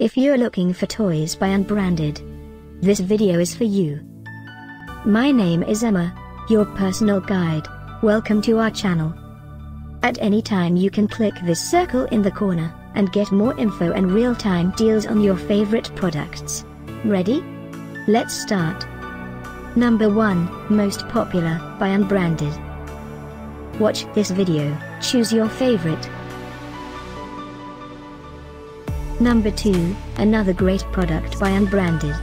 If you're looking for toys by Unbranded, this video is for you. My name is Emma, your personal guide. Welcome to our channel. At any time you can click this circle in the corner, and get more info and real-time deals on your favorite products. Ready? Let's start. Number 1, Most Popular, by Unbranded. Watch this video, choose your favorite. Number 2, another great product by Unbranded.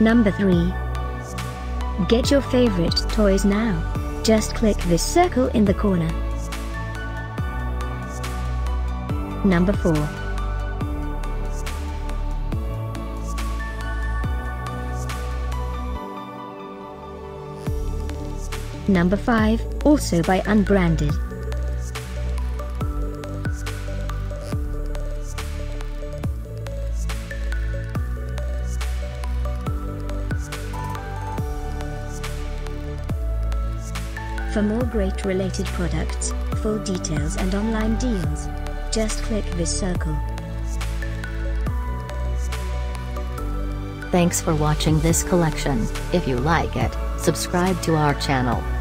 Number 3. Get your favorite toys now. Just click this circle in the corner. Number 4. Number 5, also by Unbranded. For more great related products, full details and online deals, just click this circle. Thanks for watching this collection. If you like it, subscribe to our channel.